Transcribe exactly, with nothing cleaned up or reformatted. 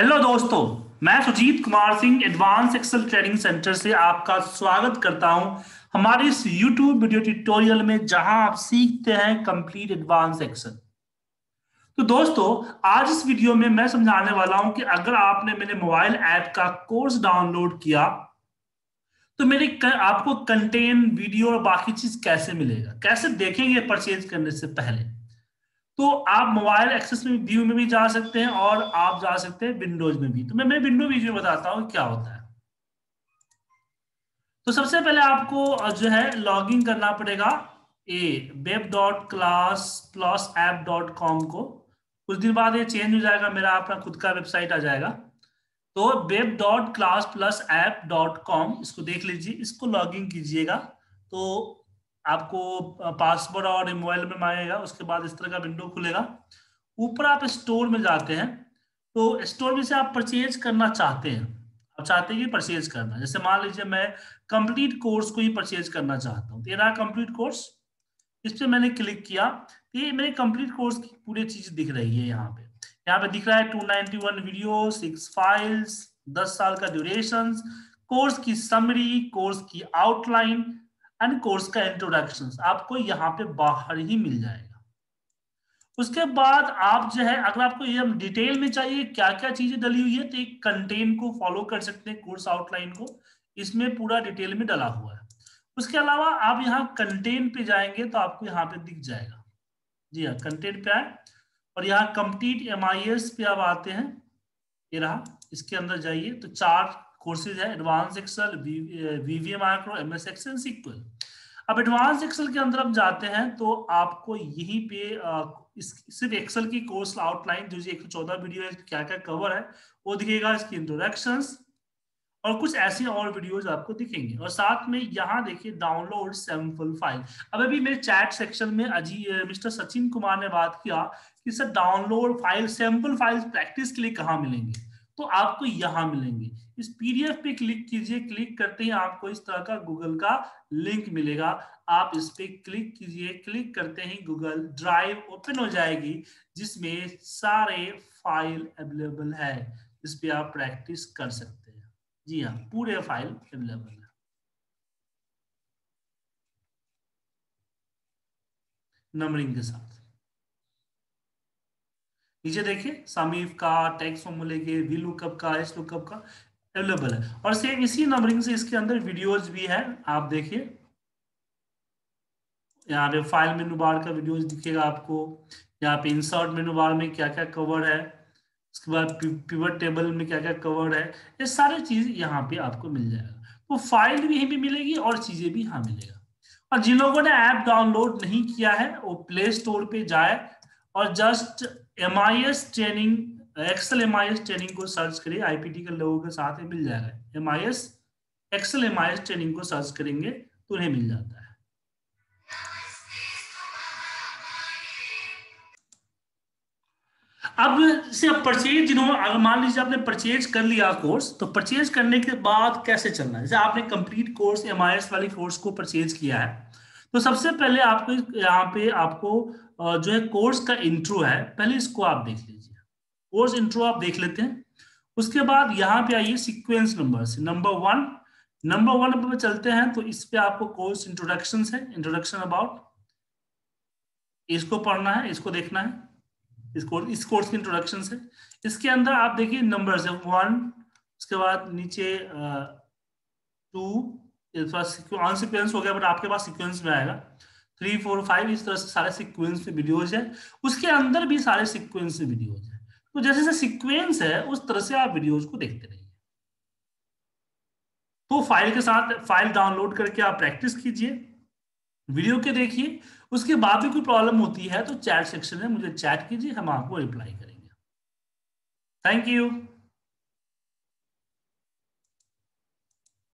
Hello दोस्तों, मैं Sujeet Kumar Singh advance excel training centre से आपका स्वागत करता हूं हमारे इस यूट्यूब वीडियो ट्यूटोरियल में, जहां आप सीखते हैं कंप्लीट एडवांस एक्सेल। तो दोस्तों, आज इस वीडियो में मैं समझाने वाला हूं कि अगर आपने मेरे मोबाइल ऐप का कोर्स डाउनलोड किया तो मेरे कर, आपको कंटेंट, वीडियो और बाकी चीज कैसे मिलेगा, कैसे देखेंगे परचेज करने से पहले। तो आप मोबाइल एक्सेस में व्यू में भी जा सकते हैं और आप जा सकते हैं विंडोज में भी। तो मैं मैं विंडो व्यू में बताता हूं क्या होता है। तो सबसे पहले आपको जो है लॉगिन करना पड़ेगा ए web dot class plus app dot com को। कुछ दिन बाद ये चेंज हो जाएगा, मेरा अपना खुद का वेबसाइट आ जाएगा। तो web dot class plus app dot com, इसको देख लीजिए, इसको लॉगिन कीजिएगा। तो आपको पासवर्ड और मोबाइल में मांगेगा। उसके बाद इस तरह का विंडो खुलेगा। ऊपर आप स्टोर में जाते हैं, तो स्टोर में से आप परचेज करना चाहते हैं, आप चाहते हैं कि परचेज करना। जैसे मान लीजिए मैं कंप्लीट कोर्स को ही परचेज करना चाहता हूँ। ये रहा कंप्लीट कोर्स, इस पर मैंने क्लिक किया। ये मेरे कंप्लीट कोर्स की पूरी चीज दिख रही है। यहाँ पे यहाँ पे दिख रहा है two ninety one video, six files, दस साल का ड्यूरेशन, कोर्स की समरी, कोर्स की आउटलाइन एंड कोर्स का इंट्रोडक्शन आपको यहाँ पे बाहर ही मिल जाएगा। उसके बाद आप जो है, अगर आपको ये डिटेल में चाहिए क्या क्या चीजें डली हुई है, तो एक कंटेंट को फॉलो कर सकते हैं, कोर्स आउटलाइन को, इसमें पूरा डिटेल में डला हुआ है। उसके अलावा आप यहाँ कंटेंट पे जाएंगे तो आपको यहाँ पे दिख जाएगा। जी हाँ, कंटेंट पे आए और यहाँ कंप्लीट एम आई एस पे आप आते हैं। ये रहा, इसके अंदर जाइए तो चार कोर्सेज है, advance excel, V B A micro, M S excel, sequel. अब एडवांस एक्सेल के अंदर आप जाते हैं तो आपको यहीं पे इस सिर्फ एक्सेल की कोर्स आउटलाइन, जो एक सौ चौदह वीडियो है, क्या क्या कवर है वो दिखेगा, इसकी इंट्रोडक्शंस और कुछ ऐसे और वीडियोज आपको दिखेंगे। और साथ में यहाँ देखिए डाउनलोड सैम्पल फाइल। अब अभी मेरे चैट सेक्शन में अजी मिस्टर सचिन कुमार ने बात किया कि sir download file, sample file practice के लिए कहाँ मिलेंगे, तो आपको यहाँ मिलेंगे। इस पी डी एफ पे क्लिक कीजिए। क्लिक करते ही आपको इस तरह का गूगल का लिंक मिलेगा। आप इस पे क्लिक कीजिए। क्लिक करते ही गूगल ड्राइव ओपन हो जाएगी, जिसमें सारे फाइल अवेलेबल है, इस पे आप प्रैक्टिस कर सकते हैं। जी हाँ, पूरे फाइल अवेलेबल है। नंबरिंग के साथ नीचे देखिए समीफ का, टैक्स फॉर्मूले के, वी लुकअप का, एस लुकअप का अवेलेबल है। और सेम इसी नंबरिंग से इसके अंदर वीडियोज भी है। आप देखिए यहाँ पे फाइल मेनू बार का वीडियोज दिखेगा आपको। यहाँ पे इंसर्ट मेनू बार में क्या क्या कवर है, उसके बाद पिवट टेबल में क्या क्या कवर है, ये सारी चीज यहाँ पे आपको मिल जाएगा। तो फाइल भी यहीं पर मिलेगी और चीजें भी यहाँ मिलेगा। और जिन लोगों ने ऐप डाउनलोड नहीं किया है वो प्ले स्टोर पे जाए और just M I S training, excel M I S training को सर्च करिए। आई पी टी के लोगों के साथ मिल जाएगा। M I S excel M I S training को सर्च करेंगे तो उन्हें मिल जाता है। अब से परचेज, जिन्होंने अगर मान लीजिए आपने परचेज कर लिया कोर्स, तो परचेज करने के बाद कैसे चलना है। जैसे आपने complete course M I S वाले कोर्स को परचेज किया है, तो सबसे पहले आपको यहाँ पे आपको जो है कोर्स का इंट्रो है, पहले इसको आप देख लीजिए। कोर्स इंट्रो आप देख लेते हैं। उसके बाद यहाँ पे आइए सीक्वेंस नंबर से नंबर वन नंबर वन पे चलते हैं। तो इस पे आपको कोर्स इंट्रोडक्शन है, इंट्रोडक्शन अबाउट, इसको पढ़ना है, इसको देखना है। इस कोर्स इस कोर्स की इंट्रोडक्शन है। इसके अंदर आप देखिए नंबर है वन, उसके बाद नीचे टू, अनसिक्वेंस हो गया बट आपके पास सीक्वेंस में आएगा, थ्री फोर फाइव, इस तरह से सारे सीक्वेंस में वीडियोज है। उसके अंदर भी सारे सीक्वेंस में वीडियोज है। तो जैसे जैसे सीक्वेंस है उस तरह से आप वीडियोज को देखते रहिए। तो फाइल के साथ फाइल डाउनलोड करके आप प्रैक्टिस कीजिए, वीडियो के देखिए। उसके बाद भी कोई प्रॉब्लम होती है तो चैट सेक्शन में मुझे चैट कीजिए, हम आपको रिप्लाई करेंगे। Thank you.